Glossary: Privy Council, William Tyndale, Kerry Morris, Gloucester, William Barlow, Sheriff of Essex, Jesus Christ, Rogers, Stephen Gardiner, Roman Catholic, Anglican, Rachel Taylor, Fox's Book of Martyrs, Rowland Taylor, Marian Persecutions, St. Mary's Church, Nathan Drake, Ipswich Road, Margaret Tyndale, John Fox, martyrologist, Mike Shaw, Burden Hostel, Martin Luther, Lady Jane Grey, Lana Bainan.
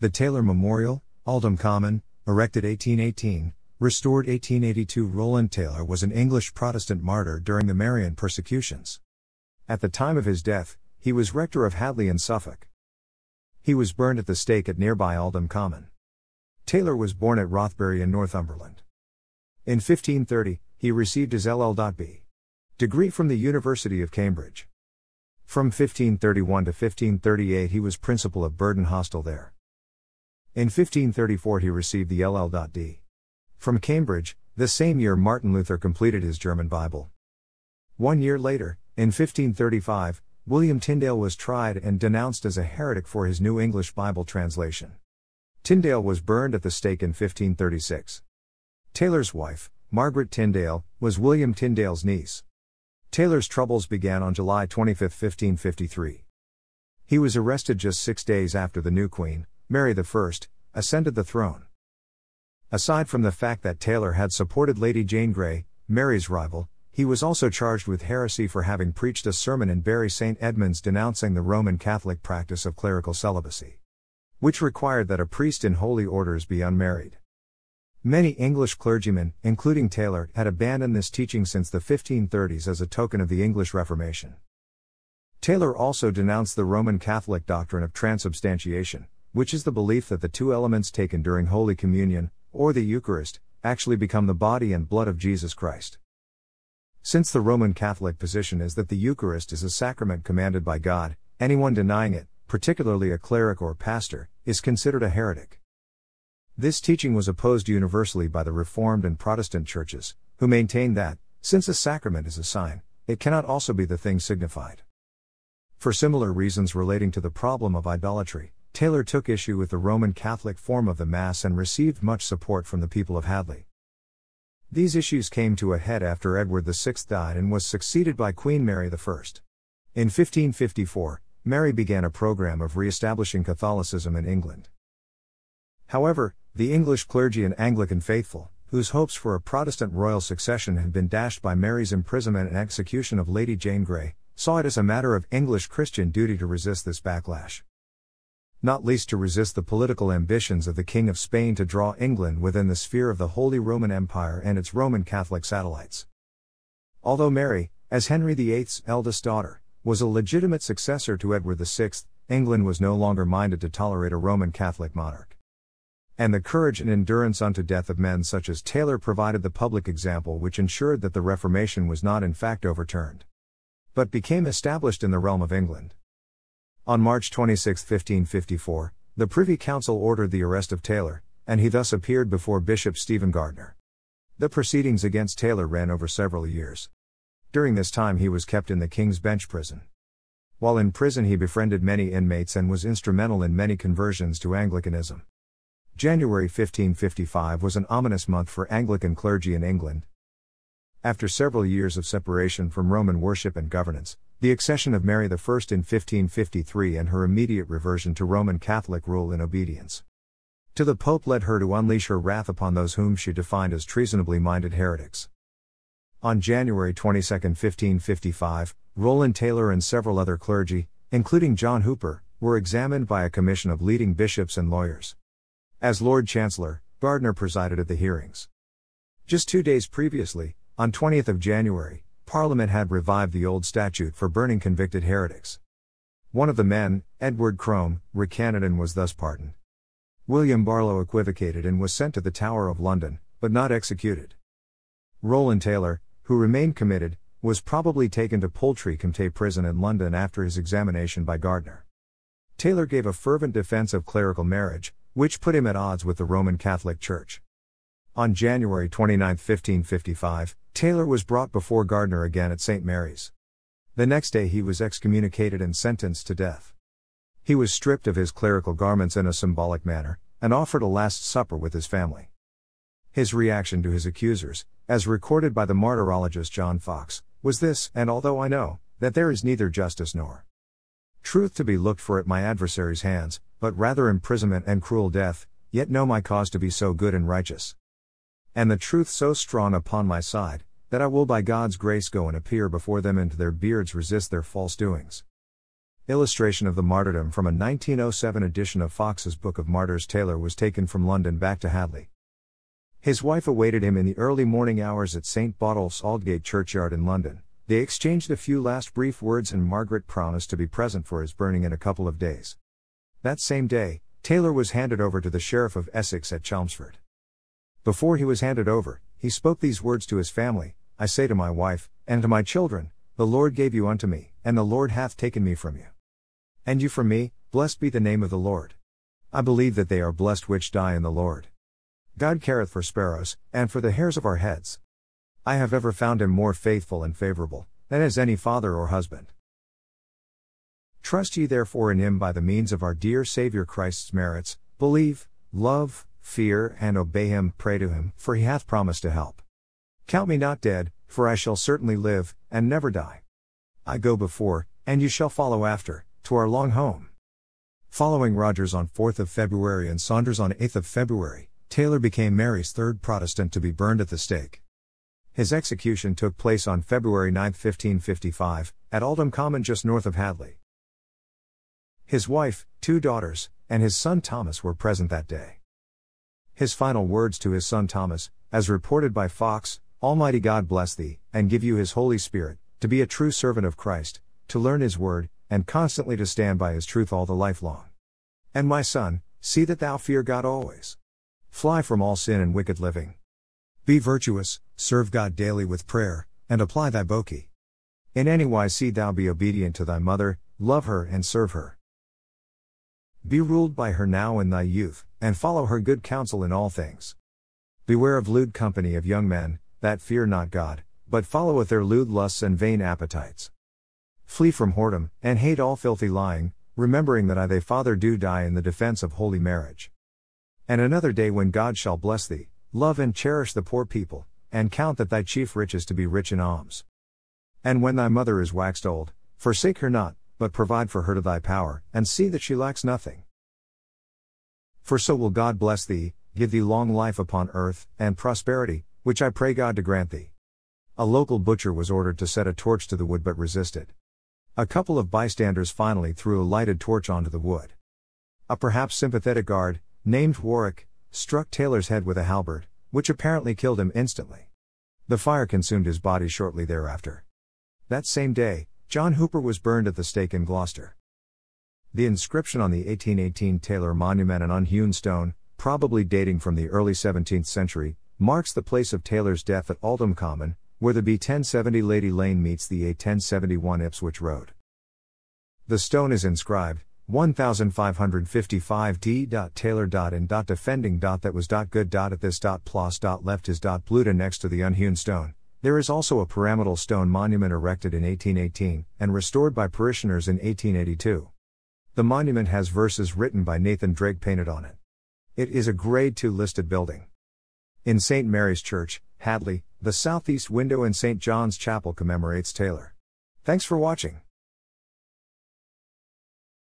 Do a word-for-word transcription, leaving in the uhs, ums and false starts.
The Taylor Memorial, Aldham Common, erected eighteen eighteen, restored eighteen eighty-two. Rowland Taylor was an English Protestant martyr during the Marian Persecutions. At the time of his death, he was rector of Hadleigh in Suffolk. He was burned at the stake at nearby Aldham Common. Taylor was born at Rothbury in Northumberland. In fifteen thirty, he received his L L B degree from the University of Cambridge. From fifteen thirty-one to fifteen thirty-eight he was principal of Burden Hostel there. In fifteen thirty-four he received the L L D from Cambridge. The same year Martin Luther completed his German Bible. One year later, in fifteen thirty-five, William Tyndale was tried and denounced as a heretic for his New English Bible translation. Tyndale was burned at the stake in fifteen thirty-six. Taylor's wife, Margaret Tyndale, was William Tyndale's niece. Taylor's troubles began on July twenty-fifth, fifteen fifty-three. He was arrested just six days after the new Queen, Mary the First, ascended the throne. Aside from the fact that Taylor had supported Lady Jane Grey, Mary's rival, he was also charged with heresy for having preached a sermon in Bury Saint Edmunds denouncing the Roman Catholic practice of clerical celibacy, which required that a priest in holy orders be unmarried. Many English clergymen, including Taylor, had abandoned this teaching since the fifteen thirties as a token of the English Reformation. Taylor also denounced the Roman Catholic doctrine of transubstantiation, which is the belief that the two elements taken during Holy Communion, or the Eucharist, actually become the body and blood of Jesus Christ. Since the Roman Catholic position is that the Eucharist is a sacrament commanded by God, anyone denying it, particularly a cleric or pastor, is considered a heretic. This teaching was opposed universally by the Reformed and Protestant churches, who maintained that, since a sacrament is a sign, it cannot also be the thing signified. For similar reasons relating to the problem of idolatry, Taylor took issue with the Roman Catholic form of the Mass and received much support from the people of Hadleigh. These issues came to a head after Edward the Sixth died and was succeeded by Queen Mary the First. In fifteen fifty-four, Mary began a program of re-establishing Catholicism in England. However, the English clergy and Anglican faithful, whose hopes for a Protestant royal succession had been dashed by Mary's imprisonment and execution of Lady Jane Grey, saw it as a matter of English Christian duty to resist this backlash. Not least to resist the political ambitions of the King of Spain to draw England within the sphere of the Holy Roman Empire and its Roman Catholic satellites. Although Mary, as Henry the Eighth's eldest daughter, was a legitimate successor to Edward the Sixth, England was no longer minded to tolerate a Roman Catholic monarch. And the courage and endurance unto death of men such as Taylor provided the public example which ensured that the Reformation was not in fact overturned, but became established in the realm of England. On March twenty-sixth, fifteen fifty-four, the Privy Council ordered the arrest of Taylor, and he thus appeared before Bishop Stephen Gardiner. The proceedings against Taylor ran over several years. During this time he was kept in the King's Bench Prison. While in prison he befriended many inmates and was instrumental in many conversions to Anglicanism. January fifteen fifty-five was an ominous month for Anglican clergy in England. After several years of separation from Roman worship and governance, the accession of Mary I in fifteen fifty-three and her immediate reversion to Roman Catholic rule in obedience to the Pope led her to unleash her wrath upon those whom she defined as treasonably minded heretics. On January twenty-second, fifteen fifty-five, Rowland Taylor and several other clergy, including John Hooper, were examined by a commission of leading bishops and lawyers. As Lord Chancellor, Gardiner presided at the hearings. Just two days previously, on twentieth of January, Parliament had revived the old statute for burning convicted heretics. One of the men, Edward Crome, recanted and was thus pardoned. William Barlow equivocated and was sent to the Tower of London, but not executed. Rowland Taylor, who remained committed, was probably taken to Poultry Comte prison in London after his examination by Gardiner. Taylor gave a fervent defense of clerical marriage, which put him at odds with the Roman Catholic Church. On January twenty-ninth, fifteen fifty-five, Taylor was brought before Gardiner again at Saint Mary's. The next day he was excommunicated and sentenced to death. He was stripped of his clerical garments in a symbolic manner, and offered a Last Supper with his family. His reaction to his accusers, as recorded by the martyrologist John Fox, was this: "And although I know that there is neither justice nor truth to be looked for at my adversaries' hands, but rather imprisonment and cruel death, yet know my cause to be so good and righteous, and the truth so strong upon my side, that I will by God's grace go and appear before them and to their beards resist their false doings." Illustration of the martyrdom from a nineteen oh seven edition of Fox's Book of Martyrs. Taylor was taken from London back to Hadleigh. His wife awaited him in the early morning hours at Saint Botolph's Aldgate Churchyard in London. They exchanged a few last brief words and Margaret promised to be present for his burning in a couple of days. That same day, Taylor was handed over to the Sheriff of Essex at Chelmsford. Before he was handed over, he spoke these words to his family, "I say to my wife, and to my children, the Lord gave you unto me, and the Lord hath taken me from you. And you from me, blessed be the name of the Lord. I believe that they are blessed which die in the Lord. God careth for sparrows, and for the hairs of our heads. I have ever found him more faithful and favourable, than as any father or husband. Trust ye therefore in him by the means of our dear Saviour Christ's merits, believe, love, fear, and obey him, pray to him, for he hath promised to help. Count me not dead, for I shall certainly live, and never die. I go before, and you shall follow after, to our long home." Following Rogers on fourth of February and Saunders on eighth of February, Taylor became Mary's third Protestant to be burned at the stake. His execution took place on February ninth, fifteen fifty-five, at Aldham Common just north of Hadleigh. His wife, two daughters, and his son Thomas were present that day. His final words to his son Thomas, as reported by Fox: "Almighty God bless thee, and give you his Holy Spirit, to be a true servant of Christ, to learn his word, and constantly to stand by his truth all the life long. And my son, see that thou fear God always. Fly from all sin and wicked living. Be virtuous, serve God daily with prayer, and apply thy bokie. In any wise see thou be obedient to thy mother, love her and serve her. Be ruled by her now in thy youth, and follow her good counsel in all things. Beware of lewd company of young men, that fear not God, but followeth their lewd lusts and vain appetites. Flee from whoredom, and hate all filthy lying, remembering that I thy father do die in the defence of holy marriage. And another day when God shall bless thee, love and cherish the poor people, and count that thy chief riches to be rich in alms. And when thy mother is waxed old, forsake her not, but provide for her to thy power, and see that she lacks nothing. For so will God bless thee, give thee long life upon earth, and prosperity, which I pray God to grant thee." A local butcher was ordered to set a torch to the wood but resisted. A couple of bystanders finally threw a lighted torch onto the wood. A perhaps sympathetic guard, named Warwick, struck Taylor's head with a halberd, which apparently killed him instantly. The fire consumed his body shortly thereafter. That same day, John Hooper was burned at the stake in Gloucester. The inscription on the eighteen eighteen Taylor Monument, an unhewn stone, probably dating from the early seventeenth century, marks the place of Taylor's death at Aldham Common, where the B ten seventy Lady Lane meets the A ten seventy-one Ipswich Road. The stone is inscribed, fifteen fifty-five D Taylor in. Defending. That was. Good. At this. Plos. Left his. Bluta next to the unhewn stone. There is also a pyramidal stone monument erected in eighteen eighteen, and restored by parishioners in eighteen eighty-two. The monument has verses written by Nathan Drake painted on it. It is a Grade two listed building. In Saint Mary's Church, Hadleigh, the southeast window in Saint John's Chapel commemorates Taylor. Thanks for watching.